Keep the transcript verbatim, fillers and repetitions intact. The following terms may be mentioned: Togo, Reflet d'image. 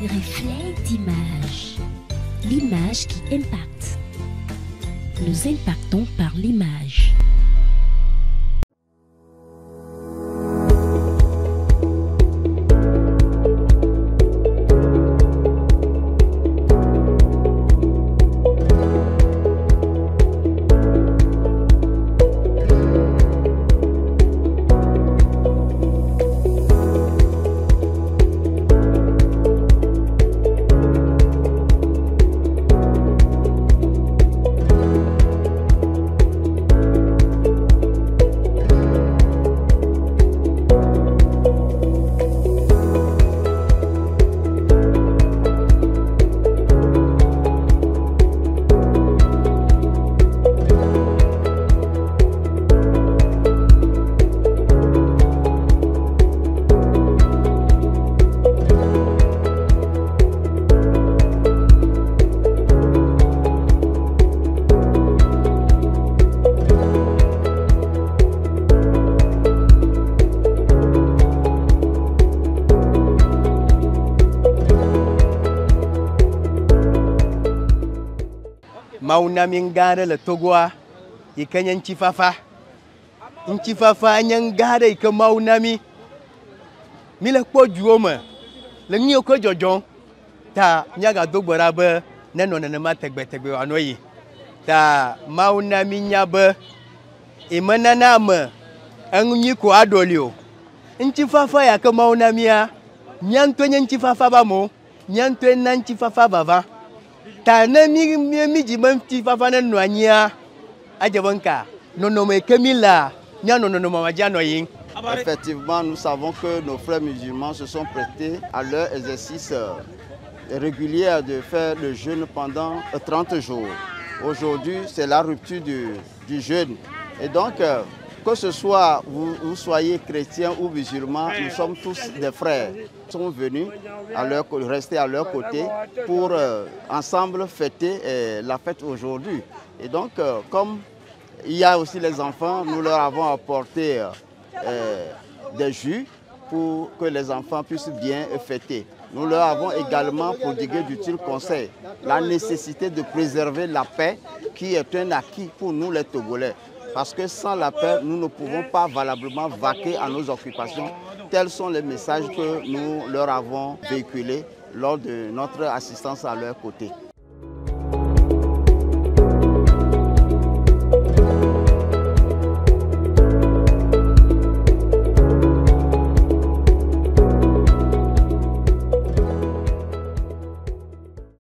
Reflet d'image. L'image qui impacte. Nous impactons par l'image. Mauna mingara le Togoa, ikanya nchifafa, nchifafa anyangara ika mauna mi, mila kwa juoma, lengi yoko jojon, ta nyaga dogorabe, neno nanema tegbe tegbe wanoyi, ta mauna mi nyabe, imananame, angunyiku adolio, nchifafa ya ka mauna mi ya, nyantwe nchifafa bamo, nyantwe nanchifafa bava, ta na mi mi jimam ti fafa na nuanya ajabanka non non mais Camilla non non non mama janoyin. Effectivement, nous savons que nos frères musulmans se sont prêtés à leur exercice régulier de faire le jeûne pendant trente jours. Aujourd'hui, c'est la rupture du, du jeûne. Et donc, que ce soit vous, vous soyez chrétien ou musulman, nous sommes tous des frères. Ils sont venus à leur, rester à leur côté pour euh, ensemble fêter euh, la fête aujourd'hui. Et donc, euh, comme il y a aussi les enfants, nous leur avons apporté euh, euh, des jus pour que les enfants puissent bien fêter. Nous leur avons également prodigué d'utiles conseils. La nécessité de préserver la paix qui est un acquis pour nous les Togolais. Parce que sans la paix, nous ne pouvons pas valablement vaquer à nos occupations. Tels sont les messages que nous leur avons véhiculés lors de notre assistance à leur côté.